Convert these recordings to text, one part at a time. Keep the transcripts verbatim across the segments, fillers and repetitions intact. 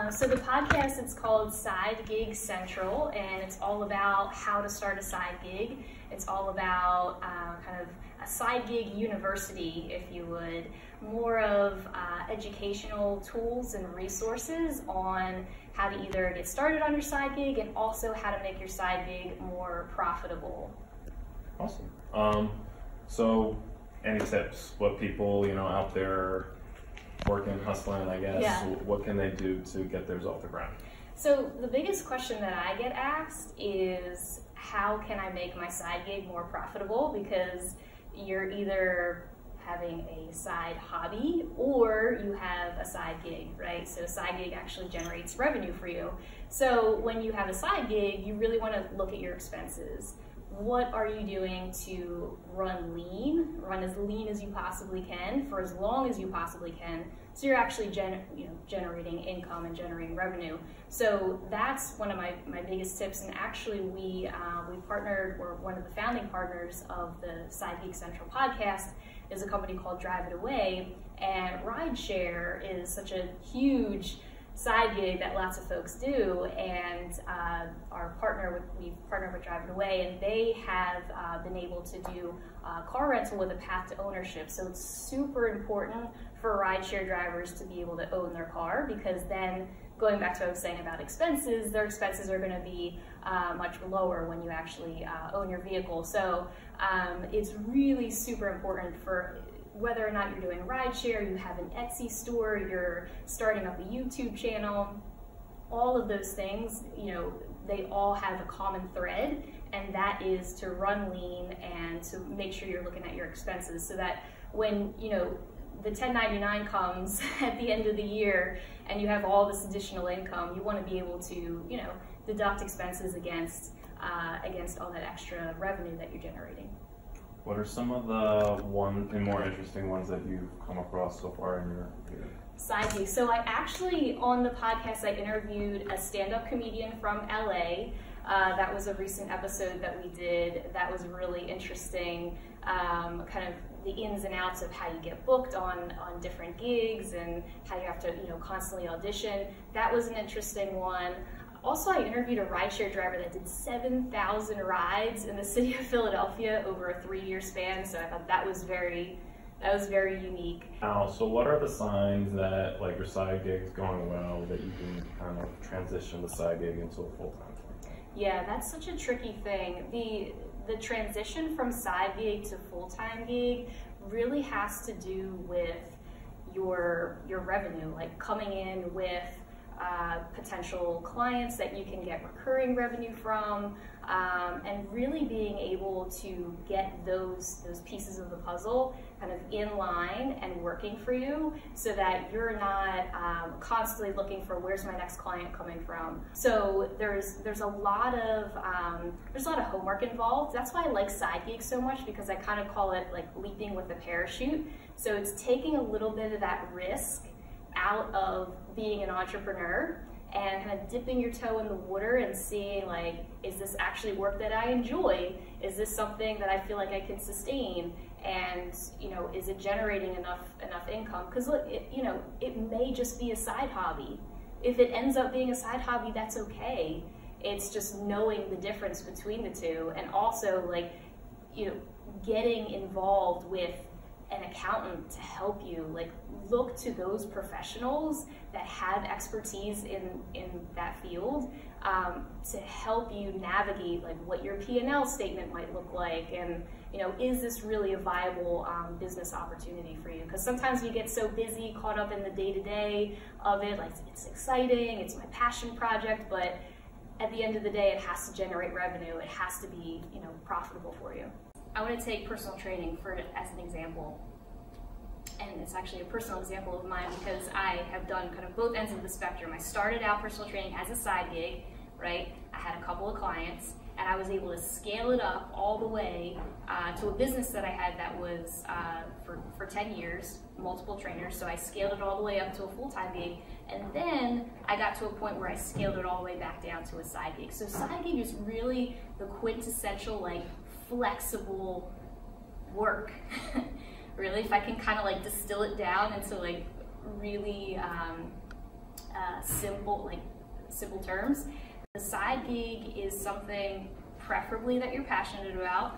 Um, so the podcast is called Side Gig Central, and it's all about how to start a side gig. It's all about um, kind of a side gig university, if you would, more of uh, educational tools and resources on how to either get started on your side gig and also how to make your side gig more profitable. Awesome. Um, so any tips, what people, you know, out there working, hustling, I guess, yeah. What can they do to get theirs off the ground? So the biggest question that I get asked is, how can I make my side gig more profitable? Because you're either having a side hobby or you have a side gig, right? So a side gig actually generates revenue for you. So when you have a side gig, you really want to look at your expenses. What are you doing to run lean, run as lean as you possibly can for as long as you possibly can, so you're actually gen, you know, generating income and generating revenue? So that's one of my, my biggest tips, and actually we, uh, we partnered, we're one of the founding partners of the Side Gig Central podcast is a company called Drive It Away, and rideshare is such a huge side gig that lots of folks do, and uh, our partner with we've partnered with Drive It Away, and they have uh, been able to do uh, car rental with a path to ownership. So it's super important for rideshare drivers to be able to own their car, because then, going back to what I was saying about expenses, their expenses are going to be uh, much lower when you actually uh, own your vehicle. So um, it's really super important for, whether or not you're doing rideshare, you have an Etsy store, you're starting up a YouTube channel, all of those things, you know, they all have a common thread, and that is to run lean and to make sure you're looking at your expenses, so that when, you know, the ten ninety-nine comes at the end of the year and you have all this additional income, you want to be able to, you know, deduct expenses against, uh, against all that extra revenue that you're generating. What are some of the one and more interesting ones that you've come across so far in your career? Side gig. So I actually, on the podcast, I interviewed a stand-up comedian from L A. Uh, that was a recent episode that we did that was really interesting, um, kind of the ins and outs of how you get booked on, on different gigs and how you have to, you know, constantly audition. That was an interesting one. Also, I interviewed a rideshare driver that did seven thousand rides in the city of Philadelphia over a three-year span, so I thought that was very, that was very unique. Now, so what are the signs that, like, your side gig is going well, that you can kind of transition the side gig into a full-time thing? Yeah, that's such a tricky thing. The, the transition from side gig to full-time gig really has to do with your, your revenue, like coming in with Uh, potential clients that you can get recurring revenue from, um, and really being able to get those those pieces of the puzzle kind of in line and working for you, so that you're not um, constantly looking for where's my next client coming from. So there's there's a lot of um, there's a lot of homework involved. That's why I like side gigs so much, because I kind of call it like leaping with a parachute. So it's taking a little bit of that risk out of being an entrepreneur and kind of dipping your toe in the water and seeing, like, is this actually work that I enjoy? Is this something that I feel like I can sustain? And, you know, is it generating enough enough income? Because look, it, you know, it may just be a side hobby. If it ends up being a side hobby, that's okay. It's just knowing the difference between the two, and also, like, you know, getting involved with an accountant to help you, like, look to those professionals that have expertise in in that field um, to help you navigate, like, what your P and L statement might look like, and, you know, is this really a viable um, business opportunity for you? Because sometimes we get so busy, caught up in the day-to-day of it, like, it's exciting, it's my passion project, but at the end of the day, it has to generate revenue, it has to be, you know, profitable for you. I want to take personal training for as an example, and it's actually a personal example of mine, because I have done kind of both ends of the spectrum. I started out personal training as a side gig, right? I had a couple of clients, and I was able to scale it up all the way uh, to a business that I had that was uh, for, for ten years, multiple trainers, so I scaled it all the way up to a full-time gig, and then I got to a point where I scaled it all the way back down to a side gig. So side gig is really the quintessential, like, flexible work. Really, if I can kind of like distill it down into like really um, uh, simple, like simple terms. The side gig is something preferably that you're passionate about,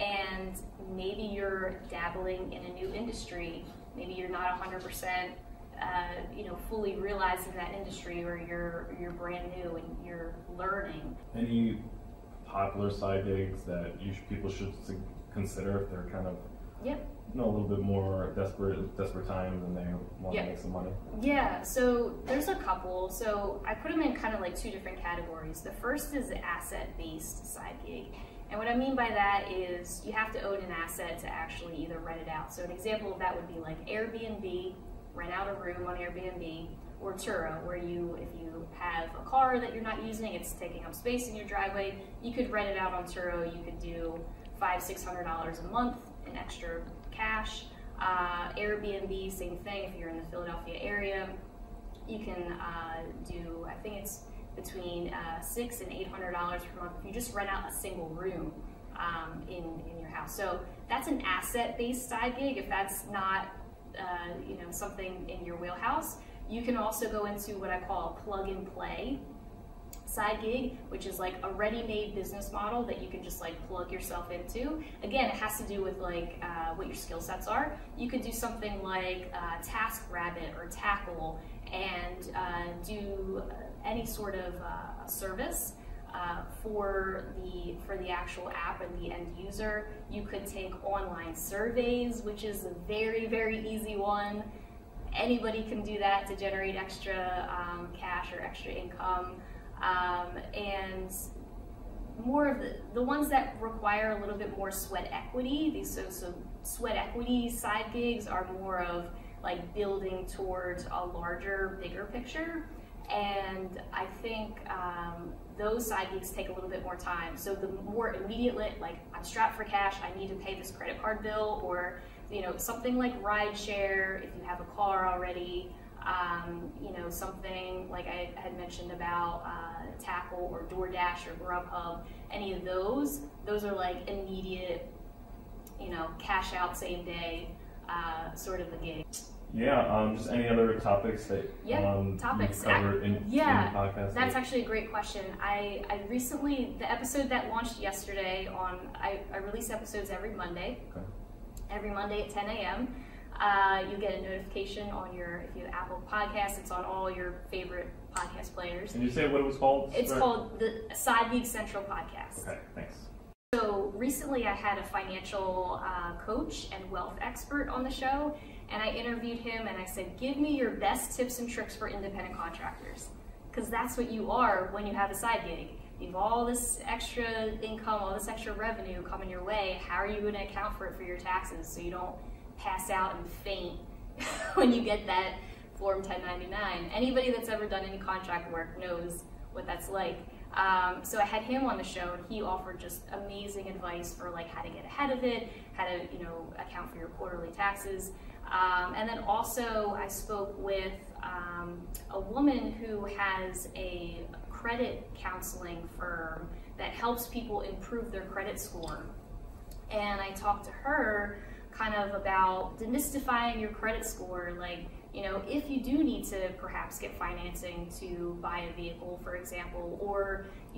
and maybe you're dabbling in a new industry. Maybe you're not one hundred percent Uh, you know, fully realizing that industry, or you're you're brand new and you're learning. Any popular side gigs that you sh people should consider if they're kind of, yep, you know, a little bit more desperate desperate times and they want, yep, to make some money? Yeah. So there's a couple. So I put them in kind of like two different categories. The first is the asset-based side gig, and what I mean by that is you have to own an asset to actually either rent it out. So an example of that would be like Airbnb. Rent out a room on Airbnb, or Turo, where you, if you have a car that you're not using, it's taking up space in your driveway, you could rent it out on Turo. You could do five, six hundred dollars a month in extra cash. Uh, Airbnb, same thing. If you're in the Philadelphia area, you can uh, do, I think it's between uh, six and eight hundred dollars per month if you just rent out a single room um, in in your house. So that's an asset-based side gig. If that's not Uh, you know, something in your wheelhouse, you can also go into what I call a plug and play side gig, which is like a ready-made business model that you can just like plug yourself into. Again, it has to do with like uh, what your skill sets are. You could do something like uh, TaskRabbit or Tackl, and uh, do any sort of uh, service Uh, for the for the actual app and the end user. You could take online surveys, which is a very, very easy one. Anybody can do that to generate extra um, cash or extra income. Um, and more of the, the ones that require a little bit more sweat equity, these so, so sweat equity side gigs are more of like building towards a larger, bigger picture. And I think um, those side gigs take a little bit more time. So the more immediately, like I'm strapped for cash, I need to pay this credit card bill, or you know, something like rideshare if you have a car already. Um, you know, something like I had mentioned about uh, Tackl or DoorDash or Grubhub. Any of those, those are like immediate, you know, cash out same day uh, sort of a gig. Yeah, um, just any other topics that yep, um, topics. you've covered in, yeah, in the podcast? That's that... actually a great question. I, I recently, the episode that launched yesterday on, I, I release episodes every Monday. Okay. Every Monday at ten A M Uh, you get a notification on your, if you have Apple Podcasts, it's on all your favorite podcast players. Can you say what it was called? It's right? called the Side Gig Central Podcast. Okay, thanks. So recently I had a financial uh, coach and wealth expert on the show, and I interviewed him and I said, give me your best tips and tricks for independent contractors. Because that's what you are when you have a side gig. You have all this extra income, all this extra revenue coming your way. How are you going to account for it for your taxes so you don't pass out and faint when you get that Form ten ninety-nine? Anybody that's ever done any contract work knows what that's like. Um, so I had him on the show, and he offered just amazing advice for like how to get ahead of it, how to, you know, account for your quarterly taxes. Um, and then also I spoke with um, a woman who has a credit counseling firm that helps people improve their credit score. And I talked to her kind of about demystifying your credit score, like, you know, if you do need to perhaps get financing to buy a vehicle, for example, or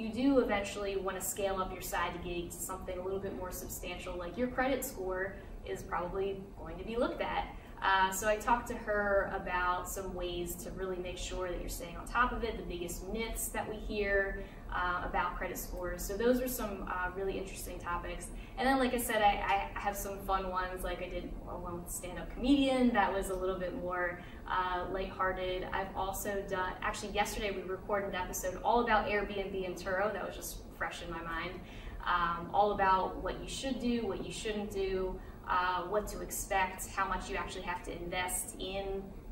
you do eventually want to scale up your side gig to something a little bit more substantial, like your credit score is probably going to be looked at. Uh, so I talked to her about some ways to really make sure that you're staying on top of it, the biggest myths that we hear uh, about credit scores. So those are some uh, really interesting topics. And then, like I said, I, I have some fun ones. Like I did one with stand-up comedian that was a little bit more uh, lighthearted. I've also done, actually yesterday we recorded an episode all about Airbnb and Turo. That was just fresh in my mind. Um, all about what you should do, what you shouldn't do. Uh, what to expect, how much you actually have to invest in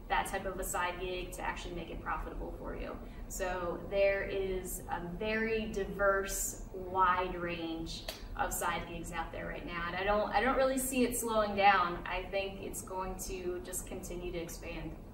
that type of a side gig to actually make it profitable for you. So there is a very diverse, wide range of side gigs out there right now, and I don't, I don't really see it slowing down. I think it's going to just continue to expand.